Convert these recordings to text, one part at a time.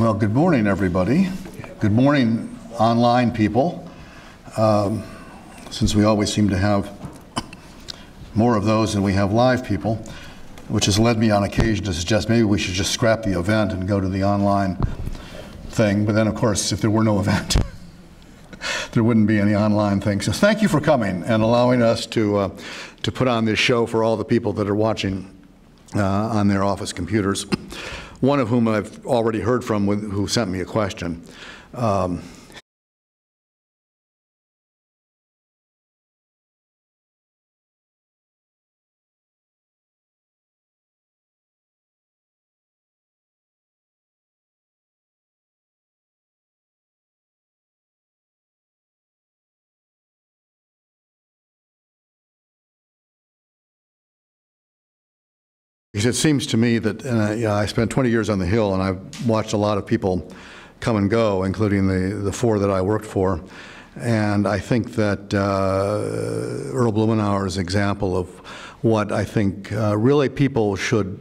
Well, good morning, everybody. Good morning, online people. Since we always seem to have more of those than we have live people, which has led me on occasion to suggest maybe we should just scrap the event and go to the online thing. But then, of course, if there were no event, there wouldn't be any online thing. So thank you for coming and allowing us to put on this show for all the people that are watching on their office computers, one of whom I've already heard from who sent me a question. It seems to me that, and I spent 20 years on the Hill, and I've watched a lot of people come and go, including the four that I worked for. And I think that Earl Blumenauer's example of what I think really people should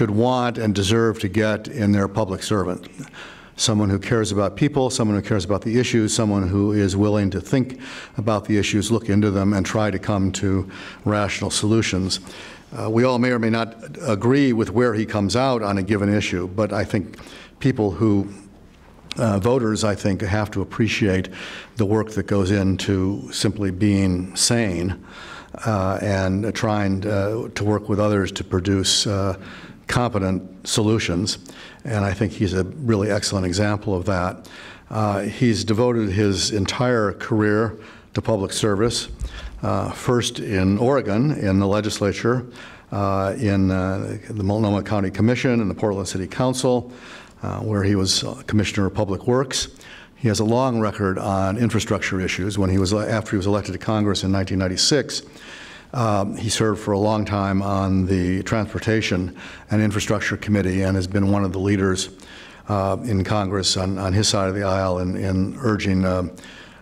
want and deserve to get in their public servant. Someone who cares about people, someone who cares about the issues, someone who is willing to think about the issues, look into them, and try to come to rational solutions. We all may or may not agree with where he comes out on a given issue, but I think people who, voters, I think, have to appreciate the work that goes into simply being sane and trying to work with others to produce competent solutions. And I think he's a really excellent example of that. He's devoted his entire career to public service. First in Oregon, in the legislature, in the Multnomah County Commission and the Portland City Council, where he was Commissioner of Public Works. He has a long record on infrastructure issues. When he was, after he was elected to Congress in 1996, he served for a long time on the Transportation and Infrastructure Committee and has been one of the leaders in Congress on his side of the aisle in urging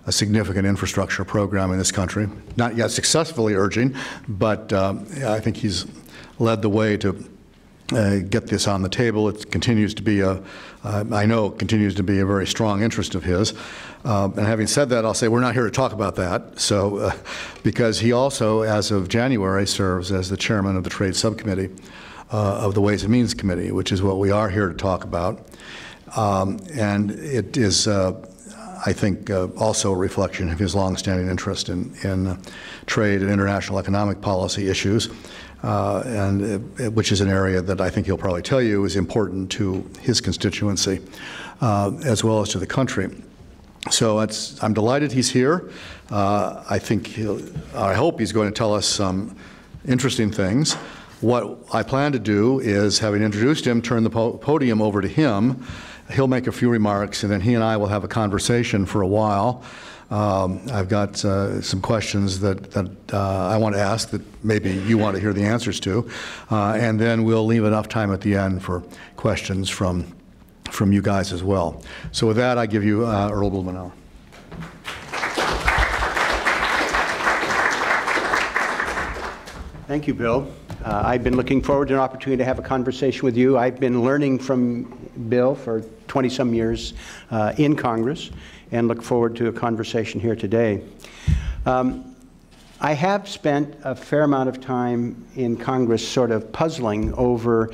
a significant infrastructure program in this country. Not yet successfully urging, but I think he's led the way to get this on the table. It continues to be a, I know it continues to be a very strong interest of his. And having said that, I'll say we're not here to talk about that. So, because he also, as of January, serves as the chairman of the Trade Subcommittee of the Ways and Means Committee, which is what we are here to talk about. And it is, I think, also a reflection of his long-standing interest in trade and international economic policy issues, and which is an area that I think he'll probably tell you is important to his constituency as well as to the country. So it's, I'm delighted he's here. I think he'll, I hope he's going to tell us some interesting things. What I plan to do is, having introduced him, turn the podium over to him. He'll make a few remarks, and then he and I will have a conversation for a while. I've got some questions that I want to ask that maybe you want to hear the answers to, and then we'll leave enough time at the end for questions from you guys as well. So with that, I give you Earl Blumenauer. Thank you, Bill. I've been looking forward to an opportunity to have a conversation with you. I've been learning from Bill for 20-some years in Congress and look forward to a conversation here today. I have spent a fair amount of time in Congress sort of puzzling over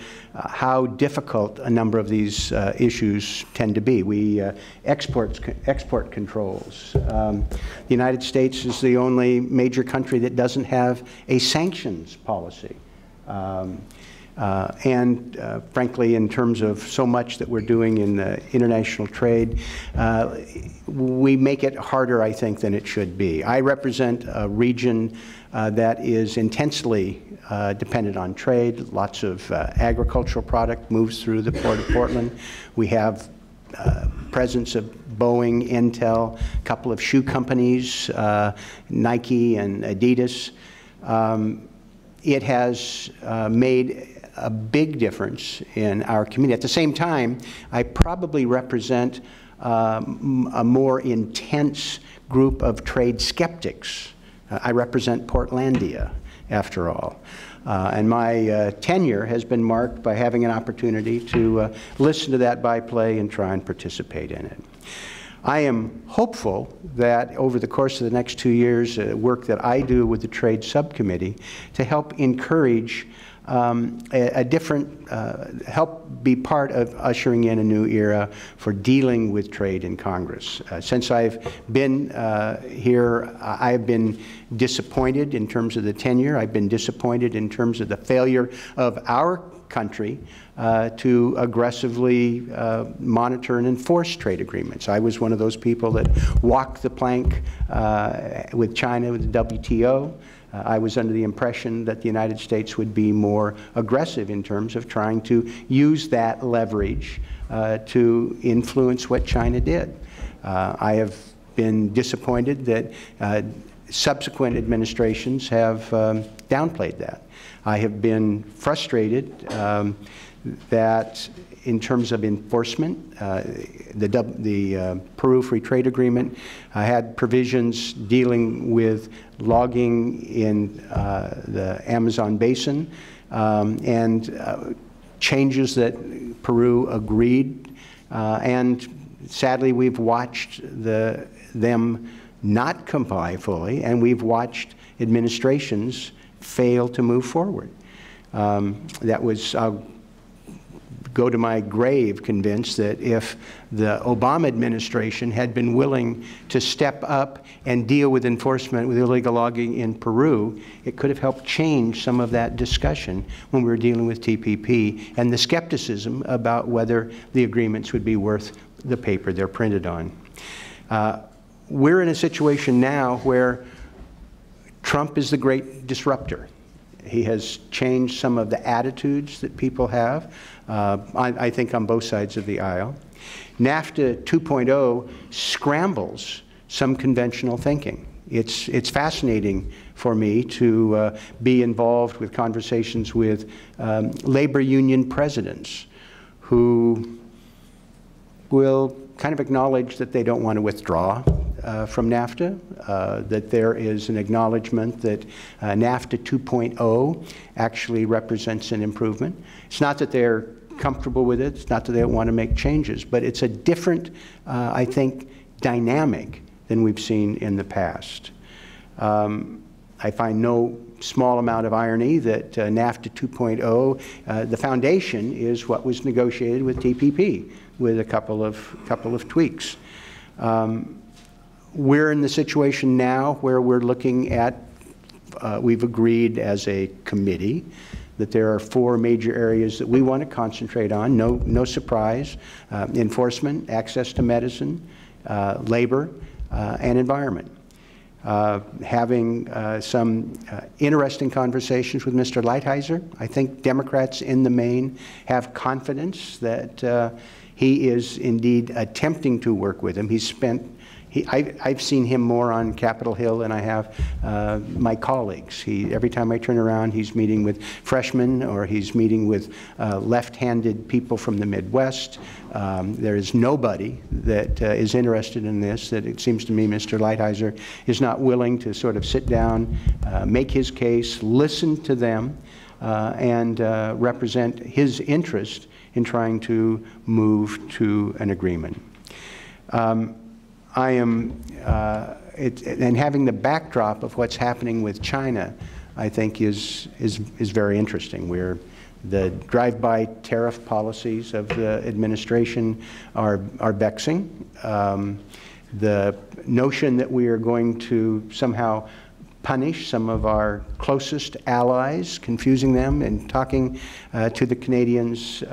how difficult a number of these issues tend to be. We export controls. The United States is the only major country that doesn't have a sanctions policy. Frankly, in terms of so much that we're doing in international trade, we make it harder, I think, than it should be. I represent a region that is intensely dependent on trade. Lots of agricultural product moves through the Port of Portland. We have presence of Boeing, Intel, a couple of shoe companies, Nike and Adidas. It has made a big difference in our community. At the same time, I probably represent a more intense group of trade skeptics. I represent Portlandia, after all. And my tenure has been marked by having an opportunity to listen to that byplay and try and participate in it. I am hopeful that over the course of the next 2 years, work that I do with the Trade Subcommittee to help encourage a different, help be part of ushering in a new era for dealing with trade in Congress. Since I've been here, I've been disappointed in terms of the tenure. I've been disappointed in terms of the failure of our country to aggressively monitor and enforce trade agreements. I was one of those people that walked the plank with China, with the WTO. I was under the impression that the United States would be more aggressive in terms of trying to use that leverage to influence what China did. I have been disappointed that subsequent administrations have downplayed that. I have been frustrated that in terms of enforcement, the Peru Free Trade Agreement had provisions dealing with logging in the Amazon basin and changes that Peru agreed. And sadly, we've watched them not comply fully, and we've watched administrations fail to move forward. That was, I'll go to my grave convinced that if the Obama administration had been willing to step up and deal with enforcement with illegal logging in Peru, it could have helped change some of that discussion when we were dealing with TPP and the skepticism about whether the agreements would be worth the paper they're printed on. We're in a situation now where Trump is the great disruptor. He has changed some of the attitudes that people have, I think on both sides of the aisle. NAFTA 2.0 scrambles some conventional thinking. It's fascinating for me to be involved with conversations with labor union presidents who will kind of acknowledge that they don't want to withdraw from NAFTA, that there is an acknowledgement that NAFTA 2.0 actually represents an improvement. It's not that they're comfortable with it, it's not that they don't want to make changes, but it's a different, I think, dynamic than we've seen in the past. I find no small amount of irony that NAFTA 2.0, the foundation is what was negotiated with TPP with a couple of tweaks. We're in the situation now where we're looking at, we've agreed as a committee that there are 4 major areas that we want to concentrate on, no surprise, enforcement, access to medicine, labor, and environment. Having some interesting conversations with Mr. Lighthizer. I think Democrats in the main have confidence that he is indeed attempting to work with him. He's spent, I've seen him more on Capitol Hill than I have my colleagues. Every time I turn around, he's meeting with freshmen or he's meeting with left-handed people from the Midwest. There is nobody that is interested in this, that it seems to me Mr. Lighthizer is not willing to sort of sit down, make his case, listen to them, and represent his interest in trying to move to an agreement. I am, and having the backdrop of what's happening with China, I think is very interesting. Where the drive-by tariff policies of the administration are vexing. The notion that we are going to somehow punish some of our closest allies, confusing them, and talking to the Canadians.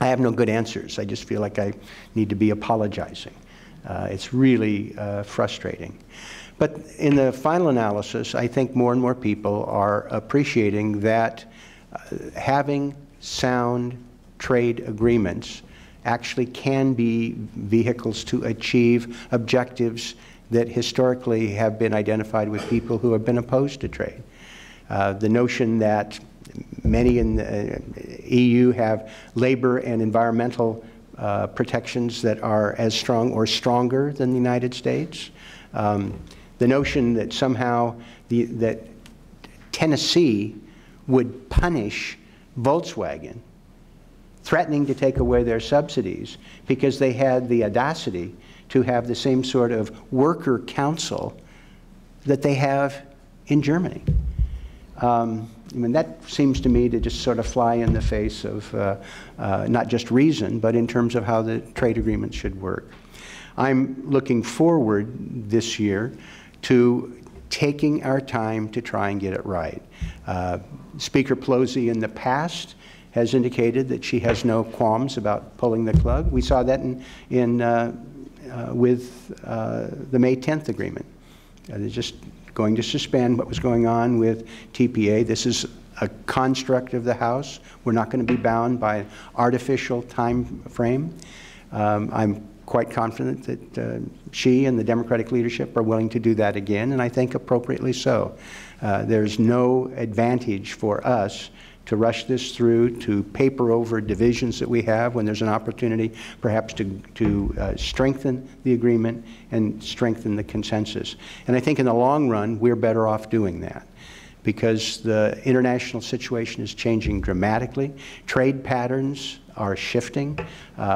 I have no good answers. I just feel like I need to be apologizing. It's really frustrating. But in the final analysis, I think more and more people are appreciating that having sound trade agreements actually can be vehicles to achieve objectives that historically have been identified with people who have been opposed to trade. The notion that many in the EU have labor and environmental protections that are as strong or stronger than the United States. The notion that somehow that Tennessee would punish Volkswagen, threatening to take away their subsidies because they had the audacity to have the same sort of worker council that they have in Germany. I mean, that seems to me to just sort of fly in the face of not just reason, but in terms of how the trade agreement should work. I'm looking forward this year to taking our time to try and get it right. Speaker Pelosi in the past has indicated that she has no qualms about pulling the plug. We saw that with the May 10th agreement. They're just going to suspend what was going on with TPA. This is a construct of the House. We're not going to be bound by an artificial time frame. I'm quite confident that she and the Democratic leadership are willing to do that again, and I think appropriately so. There's no advantage for us to rush this through, to paper over divisions that we have when there's an opportunity perhaps to strengthen the agreement and strengthen the consensus. And I think in the long run, we're better off doing that because the international situation is changing dramatically. Trade patterns are shifting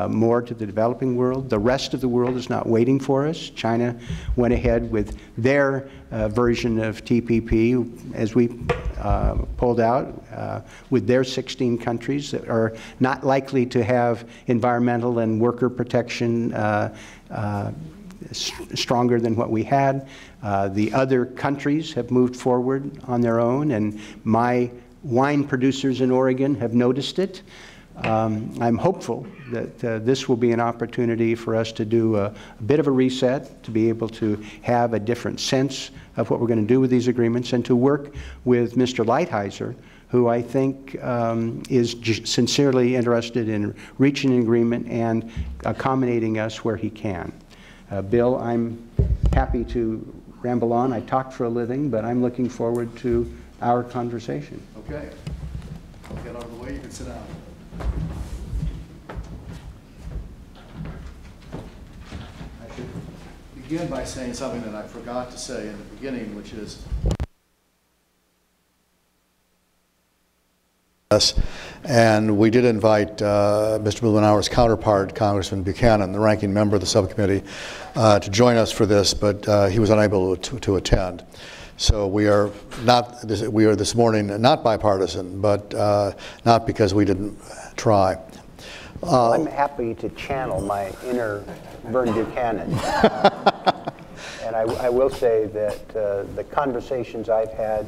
more to the developing world. The rest of the world is not waiting for us. China went ahead with their version of TPP as we pulled out with their 16 countries that are not likely to have environmental and worker protection stronger than what we had. The other countries have moved forward on their own, and my wine producers in Oregon have noticed it. I'm hopeful that this will be an opportunity for us to do a bit of a reset, to be able to have a different sense of what we're going to do with these agreements, and to work with Mr. Lighthizer, who I think is sincerely interested in reaching an agreement and accommodating us where he can. Bill, I'm happy to ramble on. I talk for a living, but I'm looking forward to our conversation. Okay. I'll get out of the way. You can sit down. I should begin by saying something that I forgot to say in the beginning, which is and we did invite Mr. Blumenauer's counterpart, Congressman Buchanan, the ranking member of the subcommittee, to join us for this, but he was unable to attend. So we are not. We are this morning not bipartisan, but not because we didn't try. Well, I'm happy to channel my inner Vern Buchanan, and I will say that the conversations I've had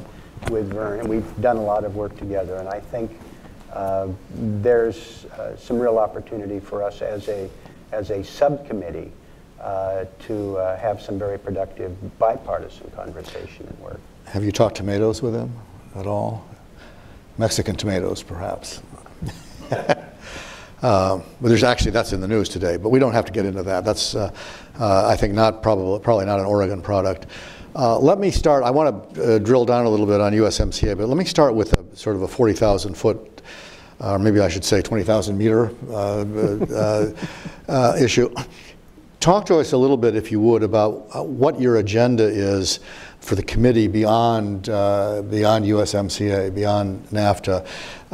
with Vern, and we've done a lot of work together, and I think there's some real opportunity for us as a subcommittee to have some very productive bipartisan conversation and work. Have you talked tomatoes with him at all? Mexican tomatoes, perhaps. But there's actually, that's in the news today, but we don't have to get into that. That's, I think, not probably not an Oregon product. Let me start, I want to drill down a little bit on USMCA, but let me start with a sort of a 40,000 foot, or maybe I should say 20,000 meter issue. Talk to us a little bit, if you would, about what your agenda is for the committee beyond, beyond USMCA, beyond NAFTA.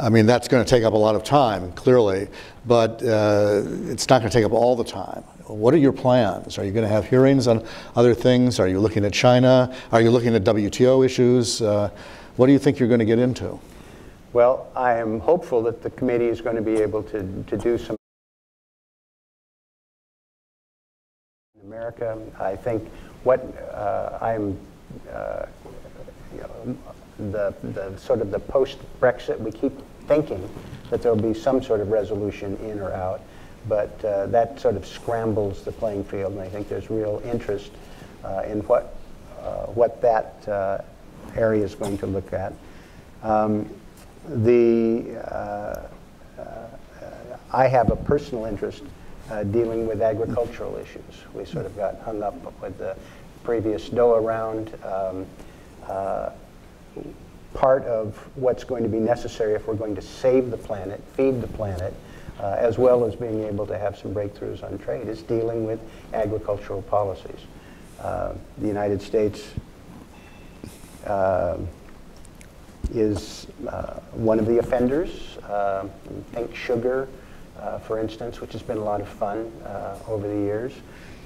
I mean, that's going to take up a lot of time, clearly, but it's not going to take up all the time. What are your plans? Are you going to have hearings on other things? Are you looking at China? Are you looking at WTO issues? What do you think you're going to get into? Well, I am hopeful that the committee is going to be able to do some America. I think what I'm you know, the sort of the post-Brexit, we keep thinking that there will be some sort of resolution in or out, but that sort of scrambles the playing field, and I think there's real interest in what that area is going to look at. I have a personal interest dealing with agricultural issues. We sort of got hung up with the previous DOA round. Part of what's going to be necessary if we're going to save the planet, feed the planet, as well as being able to have some breakthroughs on trade, is dealing with agricultural policies. The United States is one of the offenders. Think sugar, for instance, which has been a lot of fun over the years.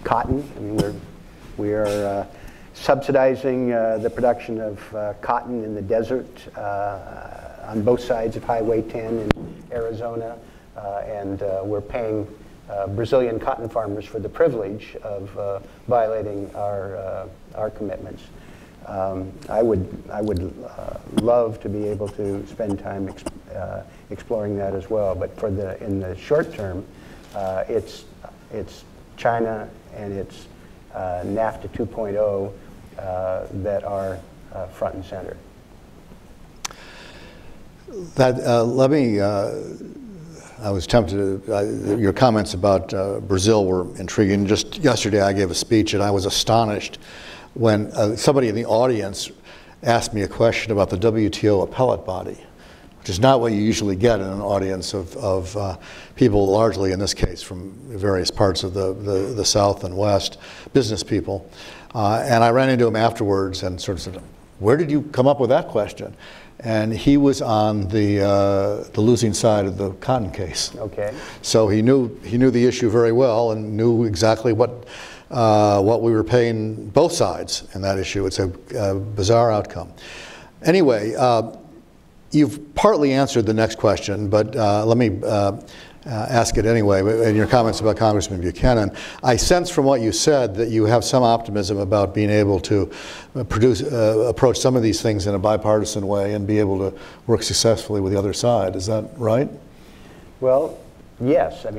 Cotton, I mean, we are subsidizing the production of cotton in the desert on both sides of Highway 10 in Arizona, and we're paying Brazilian cotton farmers for the privilege of violating our commitments. I would love to be able to spend time exploring that as well. But for the in the short term, it's China and it's NAFTA 2.0 that are front and center. That let me. I was tempted to, your comments about Brazil were intriguing. Just yesterday I gave a speech and I was astonished when somebody in the audience asked me a question about the WTO appellate body, which is not what you usually get in an audience of people largely, in this case, from various parts of the South and West, business people. And I ran into him afterwards and sort of said, where did you come up with that question? And he was on the losing side of the cotton case. Okay. So he knew the issue very well and knew exactly what we were paying both sides in that issue. It's a bizarre outcome. Anyway, you've partly answered the next question, but let me ask it anyway. In your comments about Congressman Buchanan, I sense from what you said that you have some optimism about being able to approach some of these things in a bipartisan way and be able to work successfully with the other side. Is that right? Well, yes. I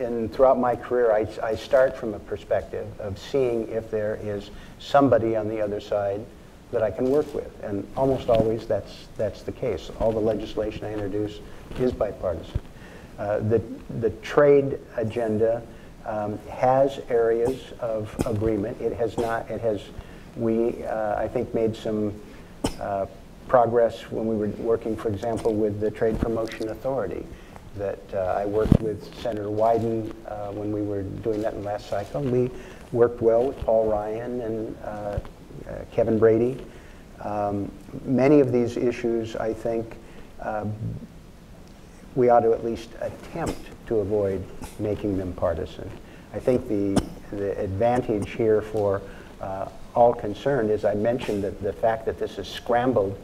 mean, throughout my career, I start from a perspective of seeing if there is somebody on the other side that I can work with, and almost always that's the case. All the legislation I introduce is bipartisan. The trade agenda has areas of agreement. It has not. It has. We I think made some progress when we were working, for example, with the Trade Promotion Authority. That I worked with Senator Wyden when we were doing that in last cycle. We worked well with Paul Ryan and. Kevin Brady. Many of these issues, I think, we ought to at least attempt to avoid making them partisan. I think the advantage here for all concerned is I mentioned that the fact that this has scrambled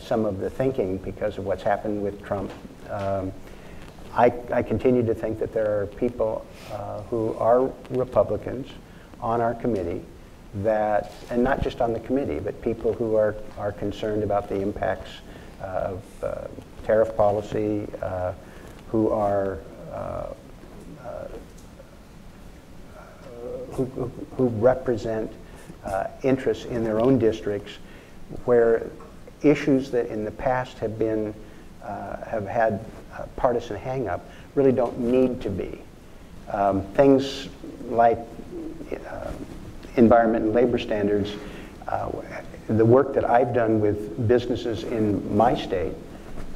some of the thinking because of what's happened with Trump. I continue to think that there are people who are Republicans on our committee that, and not just on the committee, but people who are concerned about the impacts of tariff policy, who are who represent interests in their own districts, where issues that in the past have been have had partisan hang-up really don't need to be. Things like environment and labor standards, the work that I've done with businesses in my state,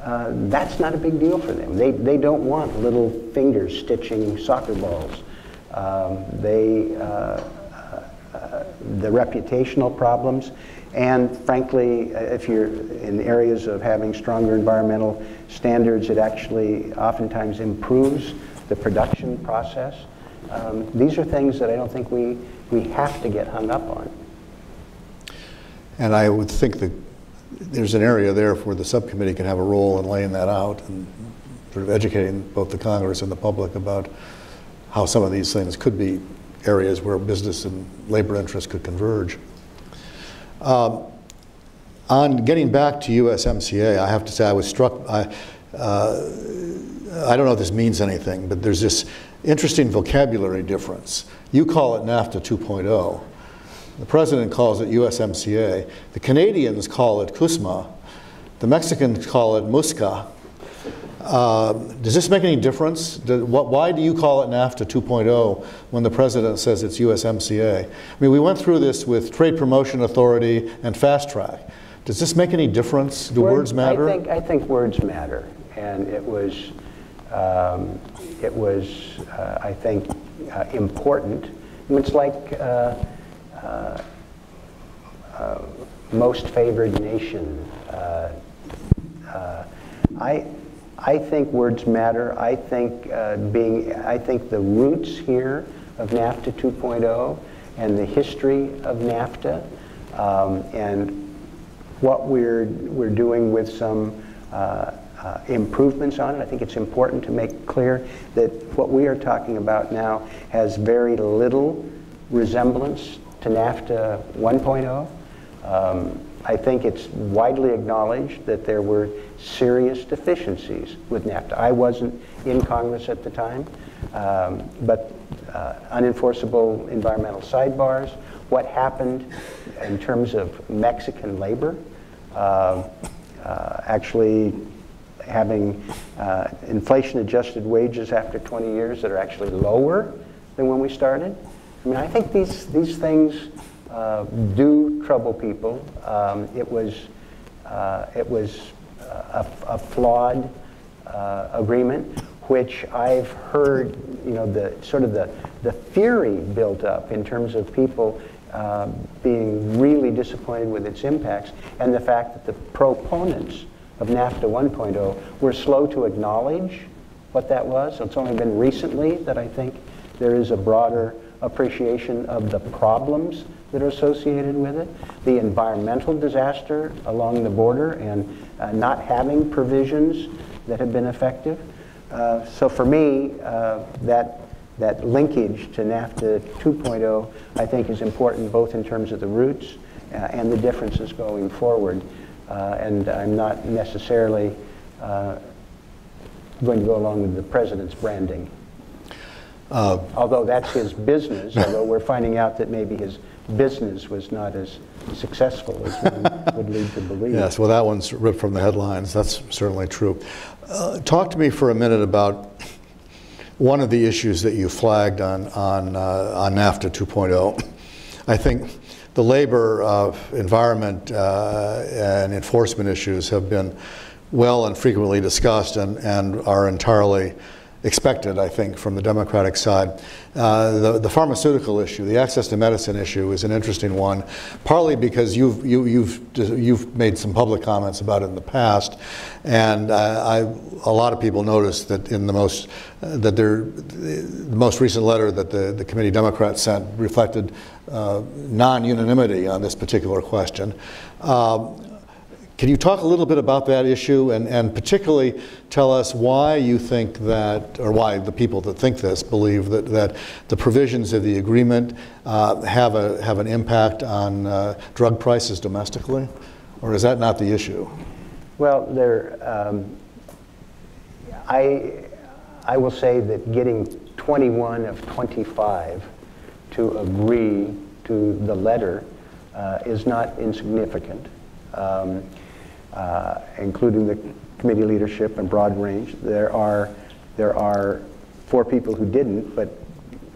that's not a big deal for them. They don't want little fingers stitching soccer balls. The reputational problems, and frankly, if you're in areas of having stronger environmental standards, it actually oftentimes improves the production process. These are things that I don't think we have to get hung up on. And I would think that there's an area there where the subcommittee can have a role in laying that out and sort of educating both the Congress and the public about how some of these things could be areas where business and labor interests could converge. On getting back to USMCA, I have to say I was struck, I don't know if this means anything, but there's this interesting vocabulary difference. You call it NAFTA 2.0. The president calls it USMCA. The Canadians call it CUSMA. The Mexicans call it MUSCA. Does this make any difference? Why do you call it NAFTA 2.0 when the president says it's USMCA? I mean, we went through this with Trade Promotion Authority and Fast Track. Does this make any difference? Do words matter? I think words matter. And it was I think, important. It's like most favored nation. I think words matter. I think I think the roots here of NAFTA 2.0 and the history of NAFTA and what we're doing with some improvements on it. I think it's important to make clear that what we are talking about now has very little resemblance to NAFTA 1.0. I think it's widely acknowledged that there were serious deficiencies with NAFTA. I wasn't in Congress at the time, but unenforceable environmental sidebars, what happened in terms of Mexican labor, actually having inflation-adjusted wages after 20 years that are actually lower than when we started. I mean, I think these things do trouble people. It was a flawed agreement, which I've heard, you know, the fury built up in terms of people being really disappointed with its impacts, and the fact that the proponents of NAFTA 1.0 were slow to acknowledge what that was. So it's only been recently that I think there is a broader appreciation of the problems that are associated with it. The environmental disaster along the border and not having provisions that have been effective. So for me, that linkage to NAFTA 2.0 I think is important, both in terms of the roots and the differences going forward. And I'm not necessarily going to go along with the president's branding. Although that's his business, although we're finding out that maybe his business was not as successful as one would lead to believe. Yes, well, that one's ripped from the headlines. That's certainly true. Talk to me for a minute about one of the issues that you flagged on NAFTA 2.0. I think the labor, environment, and enforcement issues have been well and frequently discussed and are entirely expected, I think, from the Democratic side. The pharmaceutical issue, the access to medicine issue, is an interesting one, partly because you've made some public comments about it in the past, and a lot of people noticed that in the most recent letter that the committee Democrats sent reflected non-unanimity on this particular question. Can you talk a little bit about that issue and particularly tell us why you think that, or why the people that think this believe that the provisions of the agreement have an impact on drug prices domestically? Or is that not the issue? Well, I will say that getting 21 of 25 to agree to the letter is not insignificant. Including the committee leadership and broad range. There are four people who didn't, but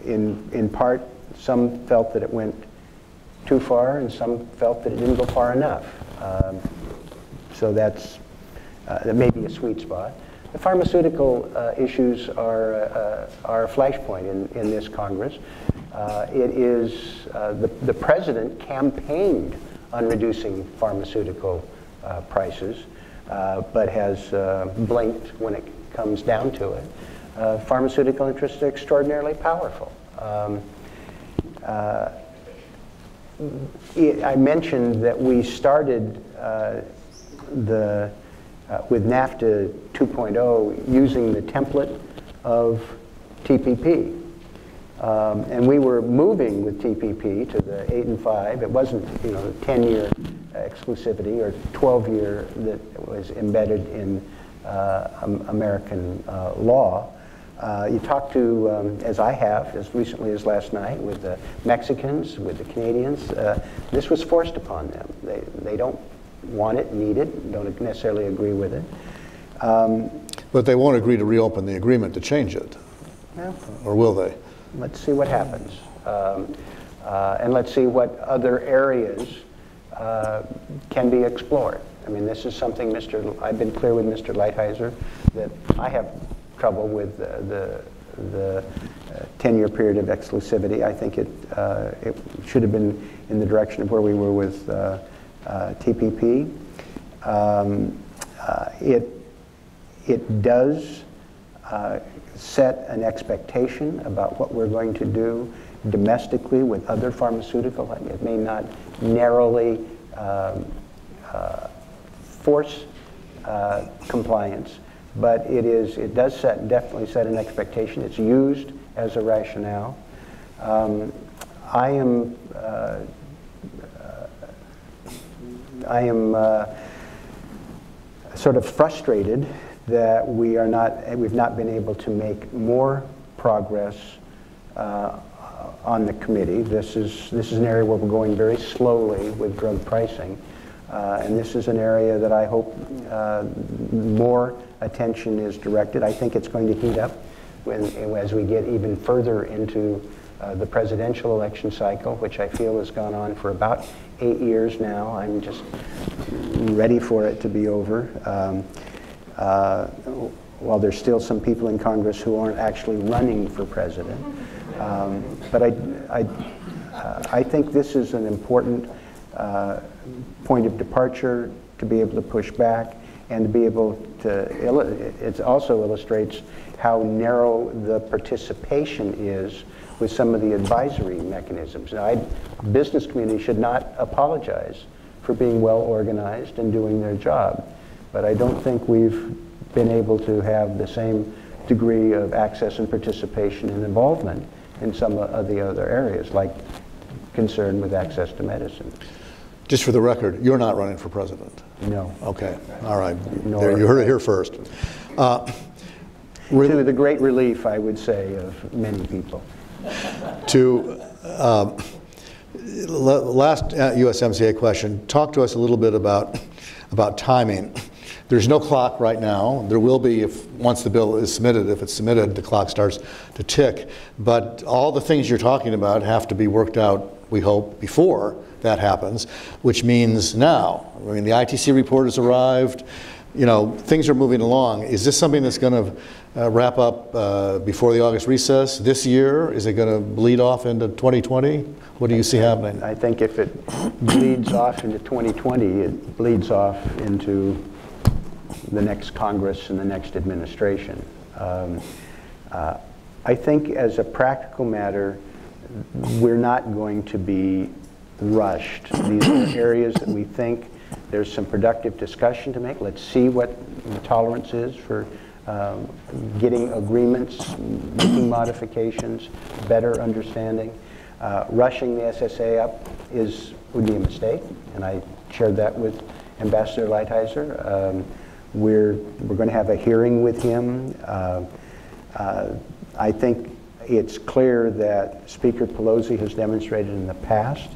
in part, some felt that it went too far, and some felt that it didn't go far enough. So that's that may be a sweet spot. The pharmaceutical issues are a flashpoint in this Congress. It is the president campaigned on reducing pharmaceutical prices, but has blinked when it comes down to it. Pharmaceutical interests are extraordinarily powerful. I mentioned that we started with NAFTA 2.0 using the template of TPP. And we were moving with TPP to the 8 and 5. It wasn't, you know, 10-year exclusivity or 12-year that was embedded in American law. You talk to, as I have, as recently as last night, with the Mexicans, with the Canadians. This was forced upon them. They don't want it, need it, don't necessarily agree with it. But they won't agree to reopen the agreement to change it, no. Or will they? Let's see what happens, and let's see what other areas can be explored. I mean, this is something I've been clear with Mr. Lighthizer that I have trouble with the 10-year period of exclusivity. I think it should have been in the direction of where we were with TPP. It does set an expectation about what we're going to do domestically with other pharmaceuticals. It may not narrowly force compliance, but it does definitely set an expectation. It's used as a rationale. I am sort of frustrated that we've not been able to make more progress on the committee. This is an area where we're going very slowly with drug pricing, and this is an area that I hope more attention is directed. I think it's going to heat up as we get even further into the presidential election cycle, which I feel has gone on for about 8 years now. I'm just ready for it to be over. While there's still some people in Congress who aren't actually running for president. But I think this is an important point of departure to be able to push back and to be able to, it also illustrates how narrow the participation is with some of the advisory mechanisms. Now, the business community should not apologize for being well organized and doing their job, but I don't think we've been able to have the same degree of access and participation and involvement in some of the other areas, like concern with access to medicine. Just for the record, you're not running for president. No. Okay. All right. There, you heard it here first. To the great relief, I would say, of many people. Last USMCA question. Talk to us a little bit about timing. There's no clock right now. There will be once the bill is submitted. If it's submitted, the clock starts to tick. But all the things you're talking about have to be worked out, we hope, before that happens, which means now. I mean, the ITC report has arrived. You know, things are moving along. Is this something that's going to wrap up before the August recess this year? Is it going to bleed off into 2020? What do you see happening? I think if it bleeds off into 2020, it bleeds off into the next Congress and the next administration. I think as a practical matter, we're not going to be rushed. These are areas that we think there's some productive discussion to make. Let's see what the tolerance is for getting agreements, making modifications, better understanding. Rushing the SSA up would be a mistake, and I shared that with Ambassador Lighthizer. We're going to have a hearing with him. I think it's clear that Speaker Pelosi has demonstrated in the past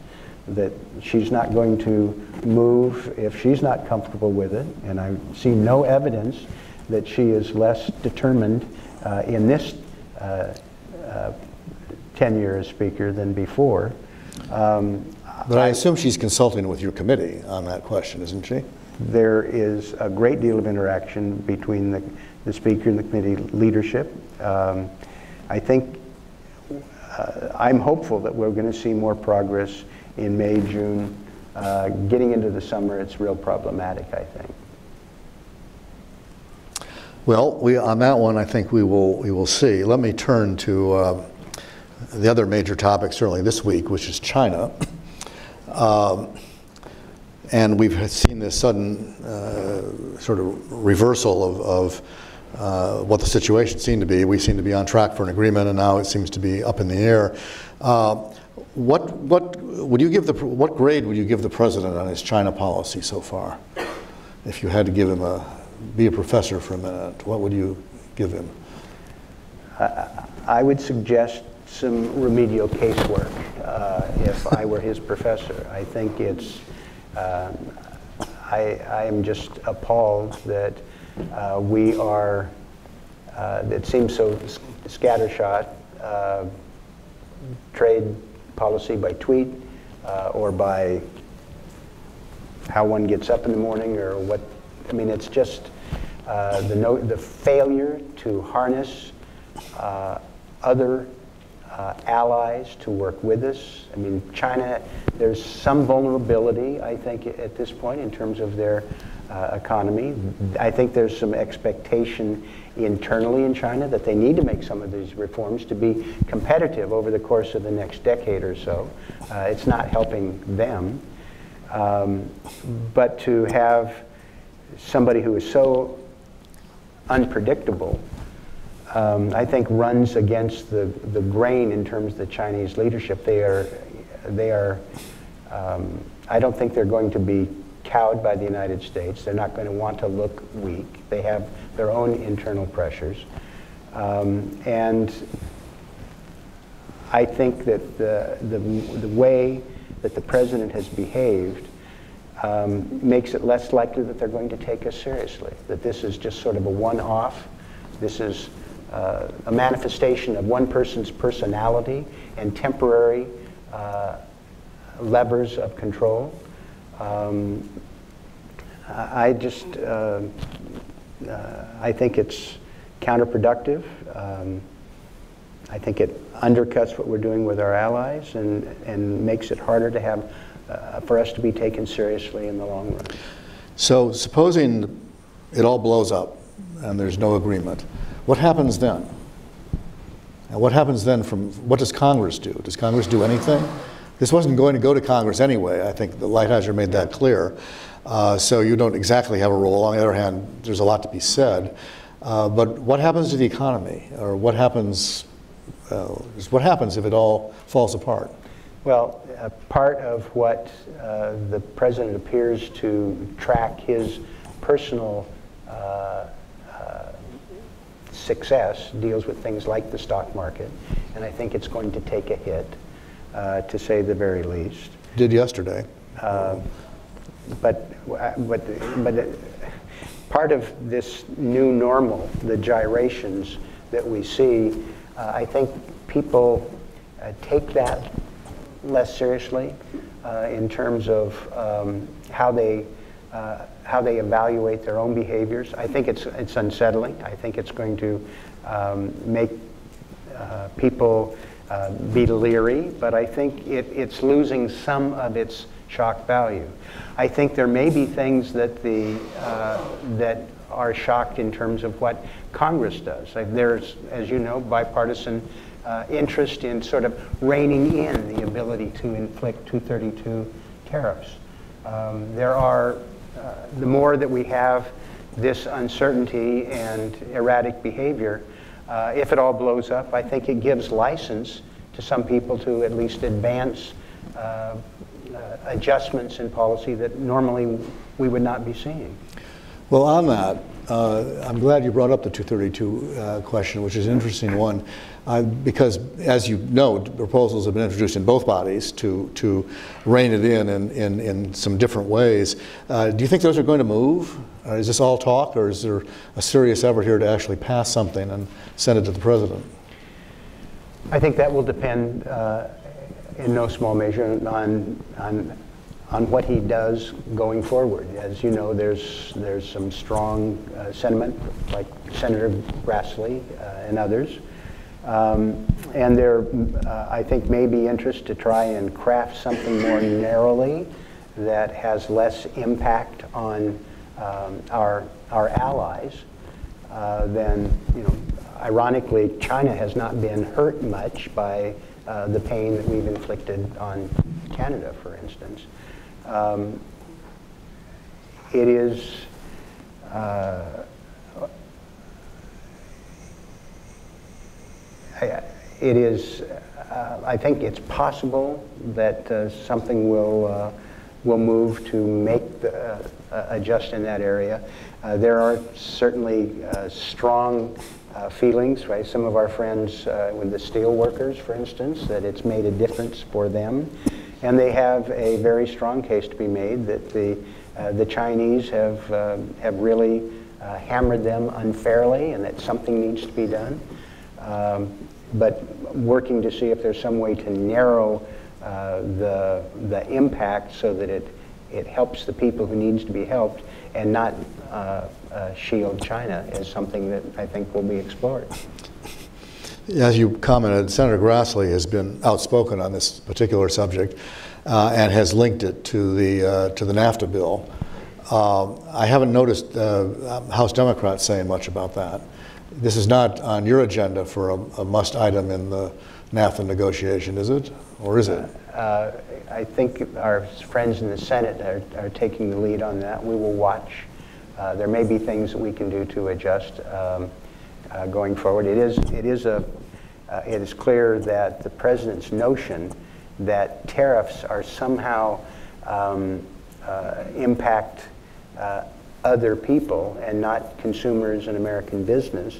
that she's not going to move if she's not comfortable with it, and I see no evidence that she is less determined in this tenure as Speaker than before. But I assume she's consulting with your committee on that question, isn't she? There is a great deal of interaction between the Speaker and the committee leadership. I think I'm hopeful that we're going to see more progress in May, June. Getting into the summer, it's real problematic, I think. Well, on that one, I think we will see. Let me turn to the other major topic, certainly this week, which is China. And we've seen this sudden sort of reversal of what the situation seemed to be. We seem to be on track for an agreement, and now it seems to be up in the air. What grade would you give the president on his China policy so far? If you had to give him be a professor for a minute, what would you give him? I would suggest some remedial casework if I were his professor. I think I am just appalled that we are, it seems so scattershot, trade policy by tweet or by how one gets up in the morning or what, I mean, it's just the failure to harness other allies to work with us. I mean, China, there's some vulnerability, I think, at this point in terms of their economy. I think there's some expectation internally in China that they need to make some of these reforms to be competitive over the course of the next decade or so. It's not helping them. But to have somebody who is so unpredictable, I think runs against the grain in terms of the Chinese leadership. They are I don't think they're going to be cowed by the United States. They're not going to want to look weak. They have their own internal pressures. And I think that the way that the president has behaved makes it less likely that they're going to take us seriously, that this is just sort of a one-off. This is a manifestation of one person's personality and temporary levers of control. I think it's counterproductive. I think it undercuts what we're doing with our allies and makes it harder to have, for us to be taken seriously in the long run. So supposing it all blows up and there's no agreement, what happens then? And what happens then from, what does Congress do? Does Congress do anything? This wasn't going to go to Congress anyway. I think the Lighthizer made that clear. So you don't exactly have a role. On the other hand, there's a lot to be said. But what happens to the economy? Or what happens if it all falls apart? Well, part of what the president appears to track his personal success deals with things like the stock market, and I think it's going to take a hit, to say the very least. Did yesterday. But part of this new normal, the gyrations that we see, I think people take that less seriously in terms of how they evaluate their own behaviors. I think it's unsettling. I think it's going to make people be leery, but I think it's losing some of its shock value. I think there may be things that that are shocked in terms of what Congress does. Like there's, as you know, bipartisan interest in sort of reining in the ability to inflict 232 tariffs. There are, the more that we have this uncertainty and erratic behavior, if it all blows up, I think it gives license to some people to at least advance adjustments in policy that normally we would not be seeing. Well, on that, I'm glad you brought up the 232 question, which is an interesting one, because, as you know, proposals have been introduced in both bodies to rein it in some different ways. Do you think those are going to move? Is this all talk, or is there a serious effort here to actually pass something and send it to the president? I think that will depend, in no small measure, on what he does going forward. As you know, there's some strong sentiment, like Senator Grassley and others, and there I think may be interest to try and craft something more narrowly that has less impact on our allies than, you know. Ironically, China has not been hurt much by the pain that we've inflicted on Canada, for instance. It is, I think it's possible that something will move to make the, adjust in that area. There are certainly strong feelings, right? Some of our friends with the steel workers, for instance, that it's made a difference for them. And they have a very strong case to be made that the Chinese have really hammered them unfairly, and that something needs to be done. But working to see if there's some way to narrow the impact so that it helps the people who needs to be helped, and not shield China, is something that I think will be explored. as you commented, Senator Grassley has been outspoken on this particular subject and has linked it to the NAFTA bill. I haven't noticed House Democrats saying much about that. This is not on your agenda for a must item in the NAFTA negotiation, is it? Or is it? I think our friends in the Senate are taking the lead on that. We will watch. There may be things that we can do to adjust going forward. It is clear that the president's notion that tariffs are somehow impact other people and not consumers and American business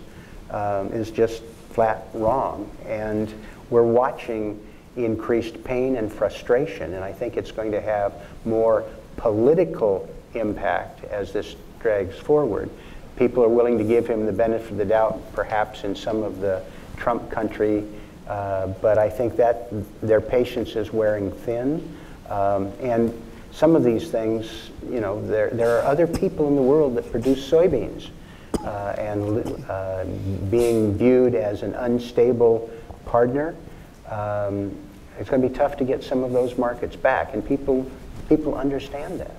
is just flat wrong. And we're watching increased pain and frustration, and I think it's going to have more political impact as this drags forward. People are willing to give him the benefit of the doubt, perhaps in some of the Trump country, but I think that their patience is wearing thin. And some of these things, you know, there are other people in the world that produce soybeans, and being viewed as an unstable partner, it's going to be tough to get some of those markets back, and people understand that.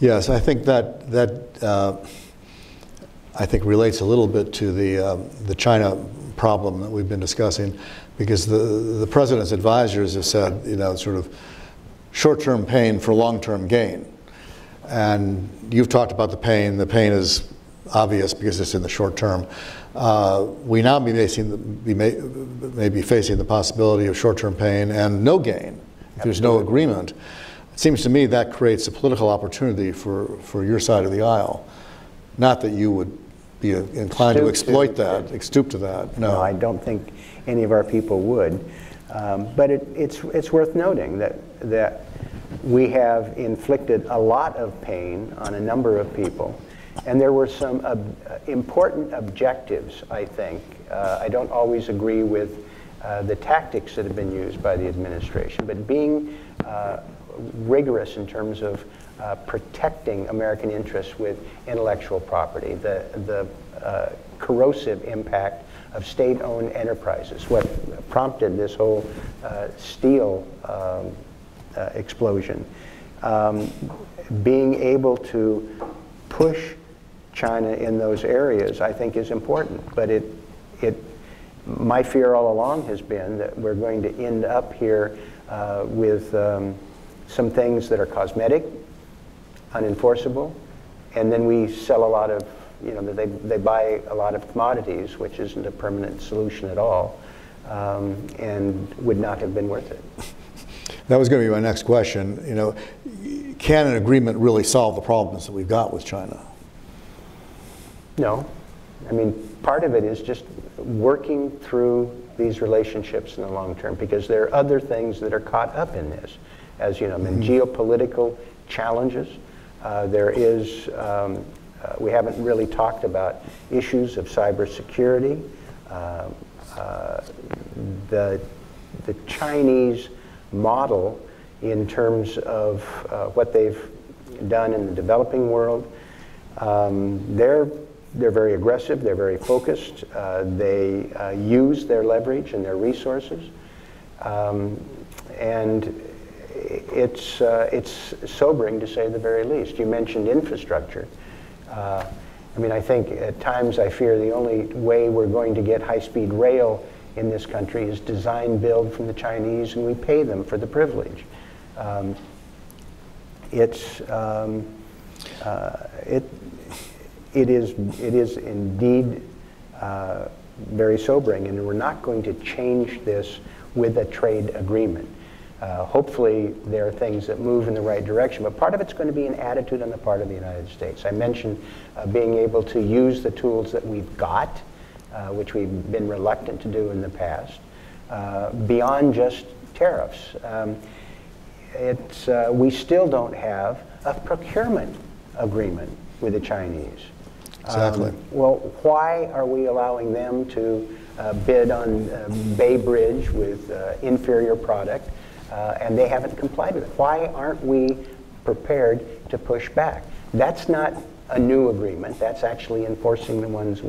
Yes, I think that relates a little bit to the China problem that we've been discussing, because the president's advisors have said, you know, sort of short-term pain for long-term gain, and you've talked about the pain. The pain is obvious because it's in the short term. We now may be facing the possibility of short-term pain and no gain if there's no agreement. Seems to me that creates a political opportunity for your side of the aisle. Not that you would be inclined to exploit that, stoop to that. No, I don't think any of our people would. But it's worth noting that we have inflicted a lot of pain on a number of people. And there were some important objectives, I think. I don't always agree with the tactics that have been used by the administration, but being rigorous in terms of protecting American interests with intellectual property, the corrosive impact of state-owned enterprises, what prompted this whole steel explosion, being able to push China in those areas, I think, is important. But my fear all along has been that we're going to end up here with some things that are cosmetic, unenforceable, and then we sell a lot of, you know, they buy a lot of commodities, which isn't a permanent solution at all, and would not have been worth it. That was going to be my next question. You know, can an agreement really solve the problems that we've got with China? No. I mean, part of it is just working through these relationships in the long term, because there are other things that are caught up in this. As you know, I mean, geopolitical challenges. There is, we haven't really talked about issues of cybersecurity. The Chinese model in terms of what they've done in the developing world, they're very aggressive, they're very focused, they use their leverage and their resources, and it's sobering to say the very least. You mentioned infrastructure. I mean, I think at times I fear the only way we're going to get high-speed rail in this country is design build from the Chinese, and we pay them for the privilege. It is indeed very sobering, and we're not going to change this with a trade agreement. Hopefully there are things that move in the right direction, but part of it's going to be an attitude on the part of the United States. I mentioned being able to use the tools that we've got, which we've been reluctant to do in the past, beyond just tariffs. We still don't have a procurement agreement with the Chinese. Exactly. Well, why are we allowing them to bid on Bay Bridge with inferior product? And they haven't complied with it. Why aren't we prepared to push back? That's not a new agreement. That's actually enforcing the ones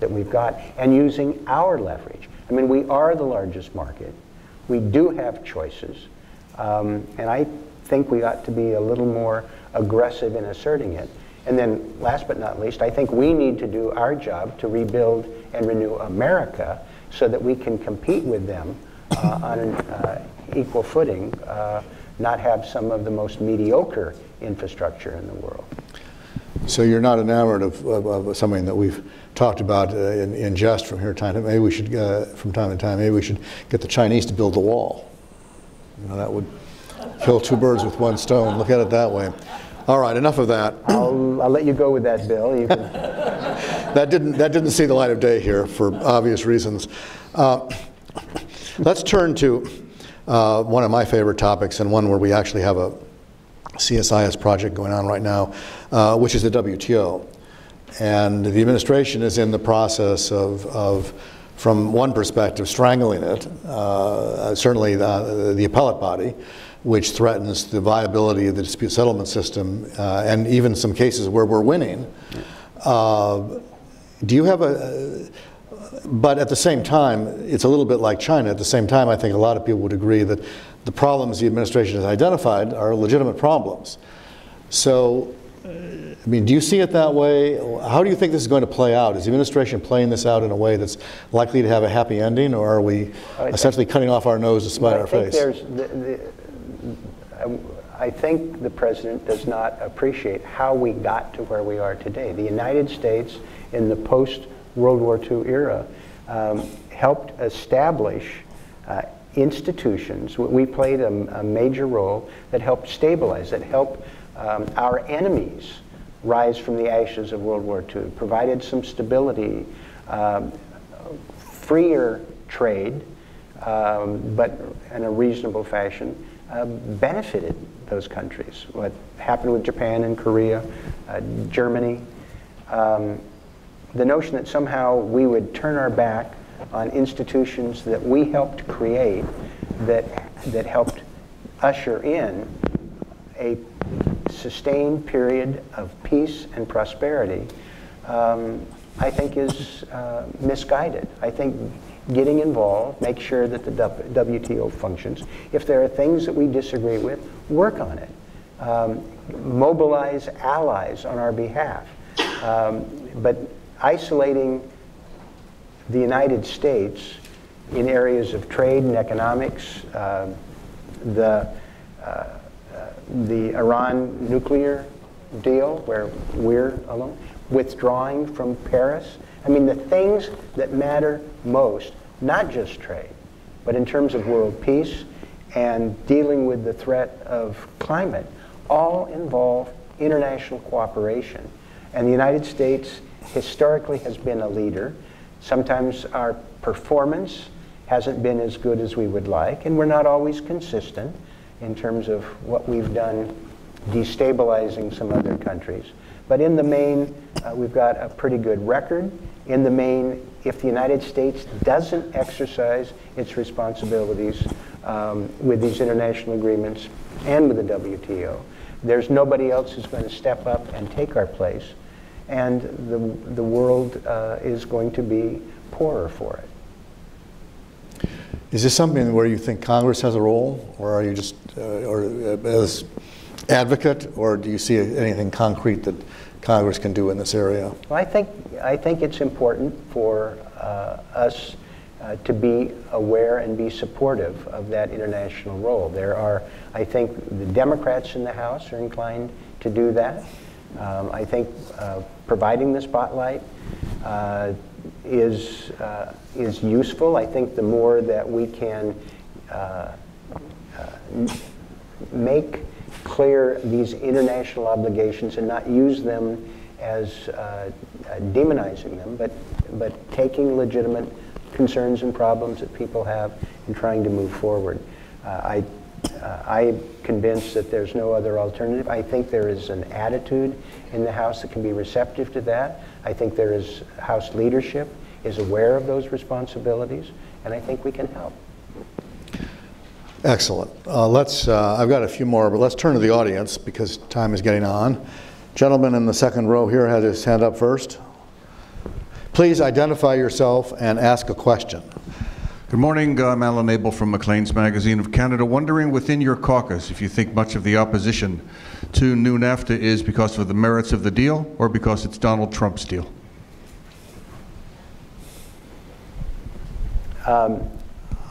that we've got and using our leverage. I mean, we are the largest market. We do have choices, and I think we ought to be a little more aggressive in asserting it. And then, last but not least, I think we need to do our job to rebuild and renew America so that we can compete with them on an equal footing, not have some of the most mediocre infrastructure in the world. So you're not enamored of something that we've talked about in jest from here time to time. Maybe we should, from time to time, maybe we should get the Chinese to build the wall. You know, that would kill two birds with one stone. Look at it that way. All right, enough of that. I'll let you go with that, Bill. You can... that didn't see the light of day here for obvious reasons. Let's turn to one of my favorite topics, and one where we actually have a CSIS project going on right now, which is the WTO. And the administration is in the process of from one perspective, strangling it, certainly the appellate body, which threatens the viability of the dispute settlement system, and even some cases where we're winning. Do you have a... But at the same time, it's a little bit like China. At the same time, I think a lot of people would agree that the problems the administration has identified are legitimate problems. So, I mean, do you see it that way? How do you think this is going to play out? Is the administration playing this out in a way that's likely to have a happy ending, or are we essentially cutting off our nose to spite our face? I think the president does not appreciate how we got to where we are today. The United States, in the post-World War II era, helped establish institutions. We played a major role that helped stabilize, that helped our enemies rise from the ashes of World War II, provided some stability, freer trade, but in a reasonable fashion, benefited those countries. What happened with Japan and Korea, Germany, the notion that somehow we would turn our back on institutions that we helped create, that helped usher in a sustained period of peace and prosperity, I think is misguided. I think getting involved, make sure that the WTO functions. If there are things that we disagree with, work on it. Mobilize allies on our behalf. But isolating the United States in areas of trade and economics, the Iran nuclear deal where we're alone, withdrawing from Paris. I mean, the things that matter most, not just trade, but in terms of world peace and dealing with the threat of climate, all involve international cooperation. And the United States historically has been a leader. Sometimes our performance hasn't been as good as we would like, and we're not always consistent in terms of what we've done destabilizing some other countries. But in the main, we've got a pretty good record. In the main, if the United States doesn't exercise its responsibilities with these international agreements and with the WTO, there's nobody else who's going to step up and take our place, and the world is going to be poorer for it. Is this something where you think Congress has a role, or are you just as advocate, or do you see anything concrete that Congress can do in this area? Well, I think it's important for us to be aware and be supportive of that international role. There are, I think, the Democrats in the House are inclined to do that. I think providing the spotlight is useful. I think the more that we can make clear these international obligations and not use them as demonizing them, but taking legitimate concerns and problems that people have and trying to move forward. I'm convinced that there's no other alternative. I think there is an attitude in the House that can be receptive to that. I think there is House leadership is aware of those responsibilities, and I think we can help. Excellent. Let's. I've got a few more, but let's turn to the audience because time is getting on. Gentleman in the second row here had his hand up first. Please identify yourself and ask a question. Good morning, I'm Alan Abel from Maclean's Magazine of Canada, wondering within your caucus if you think much of the opposition to new NAFTA is because of the merits of the deal or because it's Donald Trump's deal?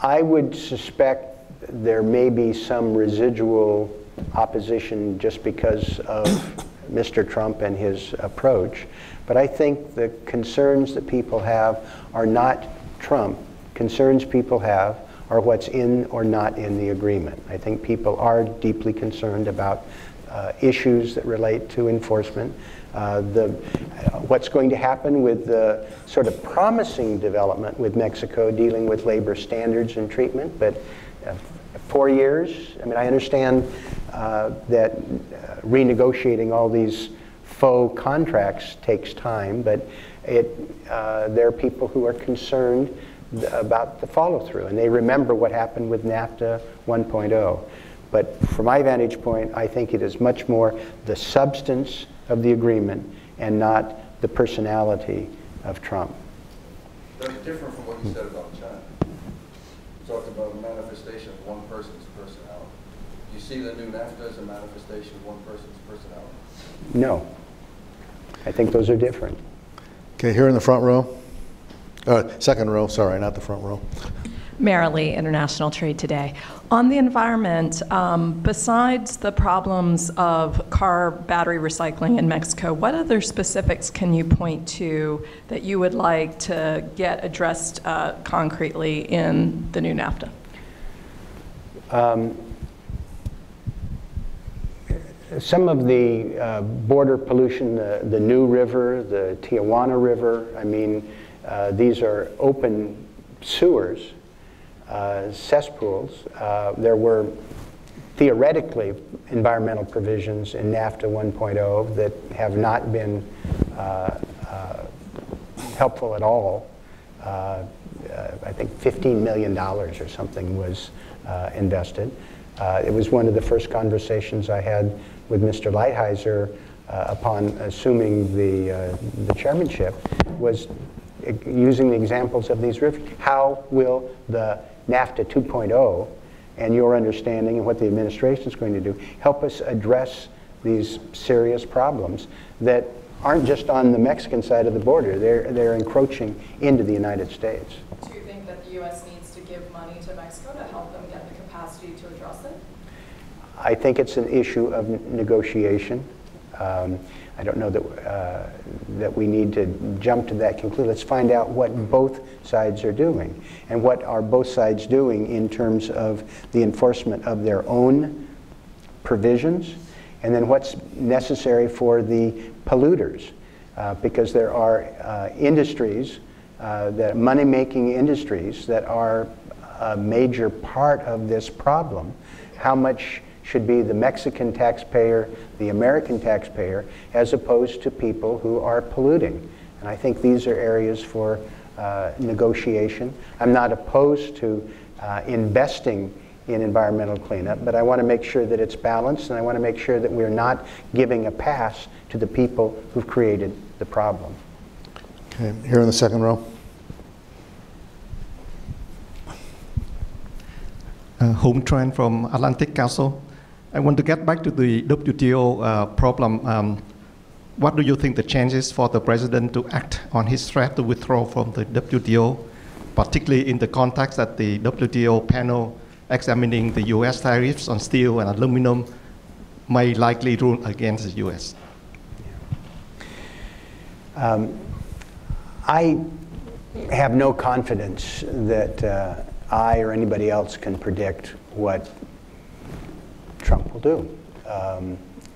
I would suspect there may be some residual opposition just because of Mr. Trump and his approach, but I think the concerns that people have are not Trump. Concerns people have are what's in or not in the agreement. I think people are deeply concerned about issues that relate to enforcement, what's going to happen with the sort of promising development with Mexico dealing with labor standards and treatment, but 4 years, I mean, I understand that renegotiating all these faux contracts takes time, but there are people who are concerned about the follow-through, and they remember what happened with NAFTA 1.0. But from my vantage point, I think it is much more the substance of the agreement and not the personality of Trump. That's different from what you said about China. You talked about a manifestation of one person's personality. Do you see the new NAFTA as a manifestation of one person's personality? No. I think those are different. Okay, here in the front row. Second row, sorry, not the front row. Marilee, International Trade Today. On the environment, besides the problems of car battery recycling in Mexico, what other specifics can you point to that you would like to get addressed concretely in the new NAFTA? Some of the border pollution, the New River, the Tijuana River, I mean, these are open sewers, cesspools. There were theoretically environmental provisions in NAFTA 1.0 that have not been helpful at all. I think $15 million or something was invested. It was one of the first conversations I had with Mr. Lighthizer upon assuming the chairmanship, was using the examples of these rivers. How will the NAFTA 2.0 and your understanding and what the administration is going to do help us address these serious problems that aren't just on the Mexican side of the border, they're encroaching into the United States? Do you think that the U.S. needs to give money to Mexico to help them get the capacity to address it? I think it's an issue of negotiation. I don't know that, that we need to jump to that conclusion. Let's find out what both sides are doing and what are both sides doing in terms of the enforcement of their own provisions, and then what's necessary for the polluters, because there are industries, that money-making industries that are a major part of this problem. How much should be the Mexican taxpayer, the American taxpayer, as opposed to people who are polluting? And I think these are areas for negotiation. I'm not opposed to investing in environmental cleanup, but I want to make sure that it's balanced, and I want to make sure that we're not giving a pass to the people who've created the problem. Okay, here in the second row. Home Tran from Atlantic Council. I want to get back to the WTO problem. What do you think the chances for the president to act on his threat to withdraw from the WTO, particularly in the context that the WTO panel examining the US tariffs on steel and aluminum may likely rule against the US? I have no confidence that I or anybody else can predict what Trump will do.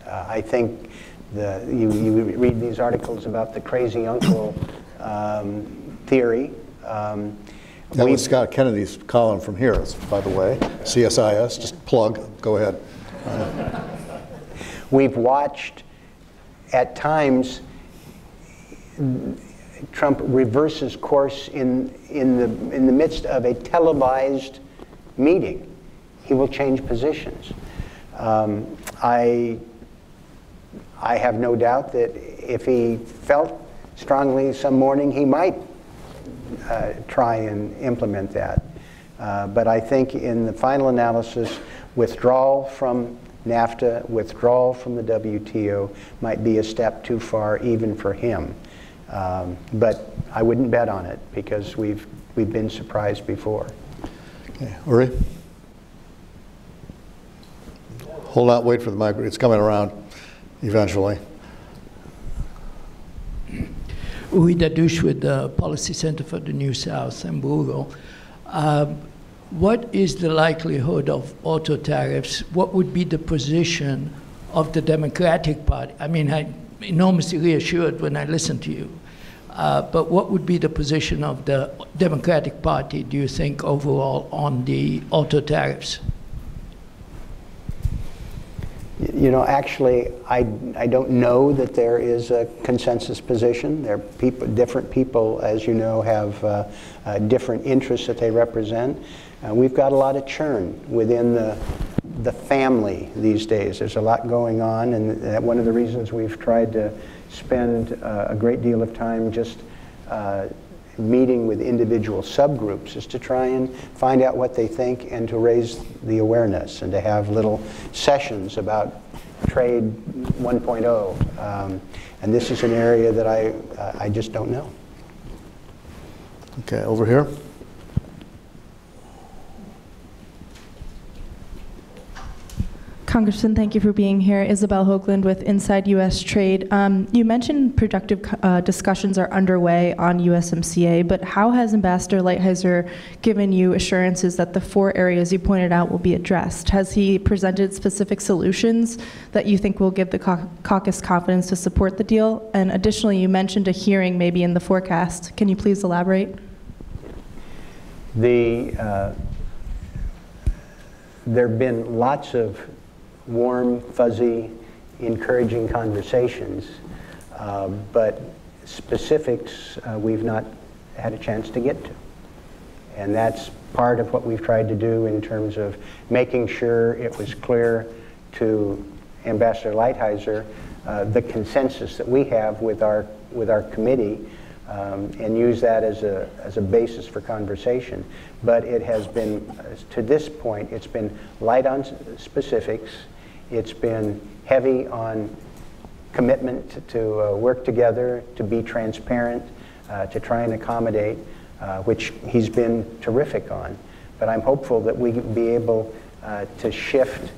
I think you read these articles about the crazy uncle theory. That was Scott Kennedy's column from here, by the way. CSIS, just plug, go ahead. We've watched at times Trump reverses course in the midst of a televised meeting. He will change positions. I have no doubt that if he felt strongly some morning, he might try and implement that. But I think in the final analysis, withdrawal from NAFTA, withdrawal from the WTO might be a step too far even for him. But I wouldn't bet on it because we've been surprised before. Okay, Uri? Hold out, wait for the microphone. It's coming around eventually. Uri Dadush with the Policy Center for the New South, Hamburgo. What is the likelihood of auto tariffs? What would be the position of the Democratic Party? I mean, I'm enormously reassured when I listen to you. But what would be the position of the Democratic Party, do you think, overall on the auto tariffs? You know, actually, I don't know that there is a consensus position. There are people, different people, as you know, have different interests that they represent. We've got a lot of churn within the family these days. There's a lot going on, and one of the reasons we've tried to spend a great deal of time just meeting with individual subgroups is to try and find out what they think and to raise the awareness and to have little sessions about trade 1.0. And this is an area that I just don't know. Okay, over here. Congressman, thank you for being here. Isabel Hoagland with Inside U.S. Trade. You mentioned productive discussions are underway on USMCA, but how has Ambassador Lighthizer given you assurances that the four areas you pointed out will be addressed? Has he presented specific solutions that you think will give the caucus confidence to support the deal? And additionally, you mentioned a hearing maybe in the forecast. Can you please elaborate? There have been lots of warm, fuzzy, encouraging conversations, but specifics we've not had a chance to get to. And that's part of what we've tried to do in terms of making sure it was clear to Ambassador Lighthizer the consensus that we have with our committee, and use that as a basis for conversation. But it has been, to this point, it's been light on specifics. It's been heavy on commitment to work together, to be transparent, to try and accommodate, which he's been terrific on. But I'm hopeful that we can be able to shift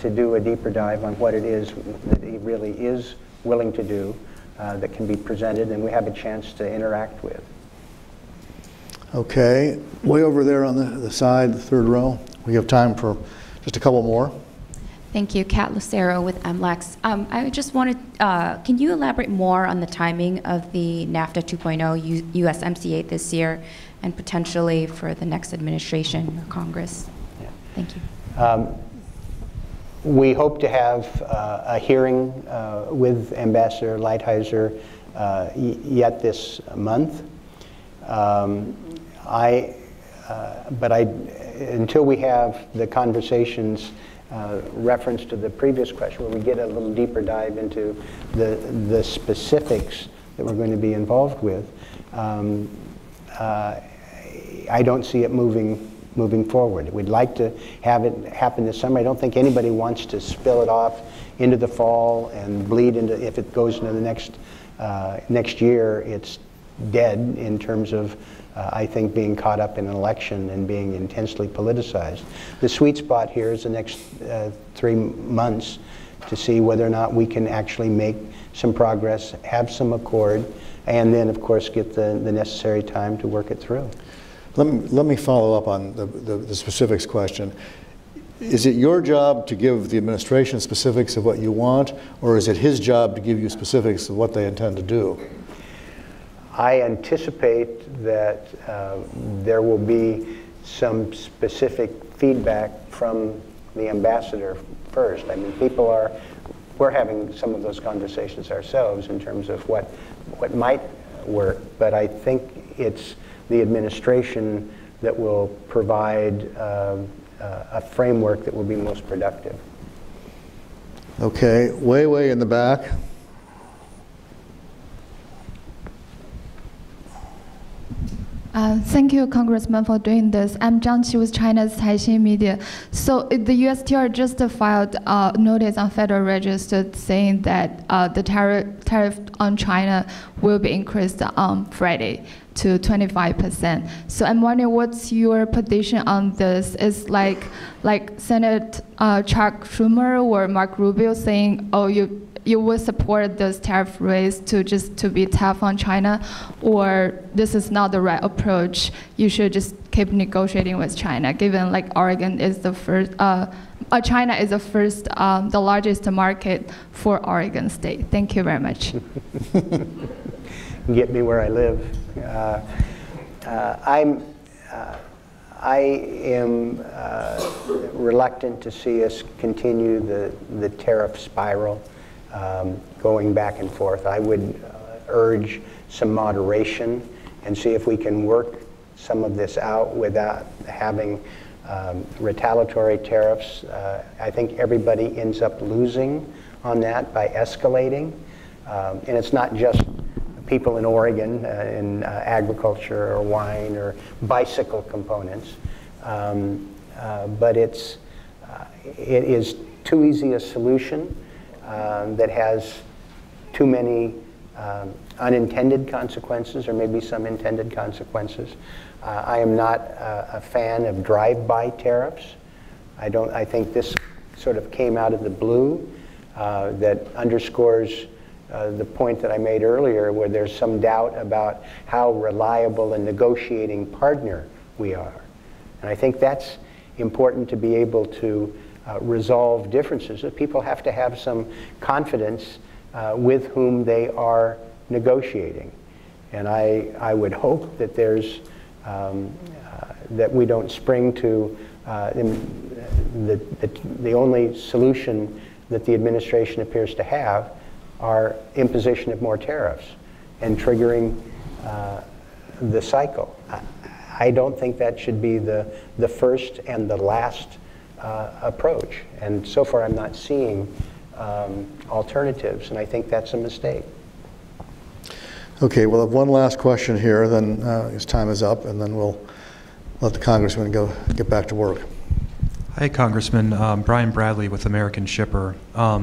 to do a deeper dive on what it is that he really is willing to do that can be presented and we have a chance to interact with. Okay, way over there on the side, the third row. We have time for just a couple more. Thank you, Kat Lucero with MLEX. I just wanted, can you elaborate more on the timing of the NAFTA 2.0 USMCA this year and potentially for the next administration or Congress? Yeah. Thank you. We hope to have a hearing with Ambassador Lighthizer yet this month. But until we have the conversations reference to the previous question where we get a little deeper dive into the specifics that we're going to be involved with, I don't see it moving forward. We'd like to have it happen this summer. I don't think anybody wants to spill it off into the fall and bleed into, if it goes into the next year, it's dead in terms of, I think, being caught up in an election and being intensely politicized. The sweet spot here is the next 3 months to see whether or not we can actually make some progress, have some accord, and then, of course, get the necessary time to work it through. Let me follow up on the specifics question. Is it your job to give the administration specifics of what you want, or is it his job to give you specifics of what they intend to do? I anticipate that there will be some specific feedback from the ambassador first. I mean, we're having some of those conversations ourselves in terms of what might work, but I think it's the administration that will provide a framework that will be most productive. Okay, way in the back. Thank you, Congressman, for doing this. I'm Zhang Qi with China's Taixin Media. So the USTR just filed a notice on Federal Register saying that the tariff on China will be increased on Friday to 25%. So I'm wondering, what's your position on this? Is like Senator Chuck Schumer or Mark Rubio saying, oh, you will support this tariff raise to just to be tough on China, or this is not the right approach? You should just keep negotiating with China, given like Oregon is the first, China is the first, the largest market for Oregon State. Thank you very much. Get me where I live. I am reluctant to see us continue the tariff spiral. Going back and forth. I would urge some moderation and see if we can work some of this out without having retaliatory tariffs. I think everybody ends up losing on that by escalating. And it's not just people in Oregon in agriculture or wine or bicycle components, but it is too easy a solution. That has too many unintended consequences, or maybe some intended consequences. I am not a fan of drive-by tariffs. I think this sort of came out of the blue. That underscores the point that I made earlier, where there's some doubt about how reliable a negotiating partner we are. And I think that's important to be able to resolve differences. People have to have some confidence with whom they are negotiating, and I would hope that there's that we don't spring to the only solution that the administration appears to have are imposition of more tariffs and triggering the cycle. I don't think that should be the first and the last approach, and so far I'm not seeing alternatives, and I think that's a mistake. Okay, we'll have one last question here, then his time is up, and then we'll let the Congressman go get back to work. Hi, Congressman. Brian Bradley with American Shipper.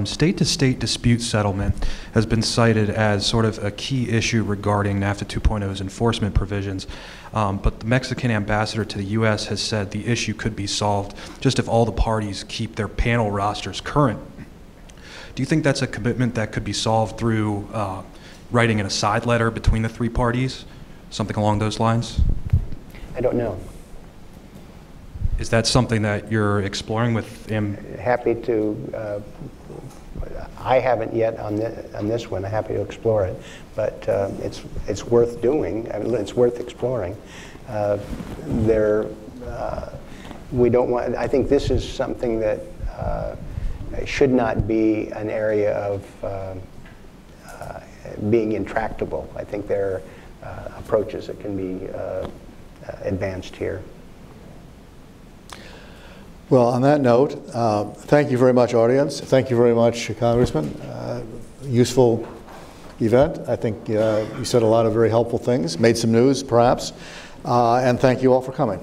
State-to-state dispute settlement has been cited as sort of a key issue regarding NAFTA 2.0's enforcement provisions, but the Mexican ambassador to the U.S. has said the issue could be solved just if all the parties keep their panel rosters current. Do you think that's a commitment that could be solved through writing an aside letter between the three parties, something along those lines? I don't know. Is that something that you're exploring with him? Happy to. I haven't yet on this one. I'm happy to explore it, but it's worth doing. I mean, it's worth exploring. We don't want. I think this is something that should not be an area of being intractable. I think there are approaches that can be advanced here. Well, on that note, thank you very much, audience. Thank you very much, Congressman. Useful event. I think you said a lot of very helpful things, made some news, perhaps. And thank you all for coming.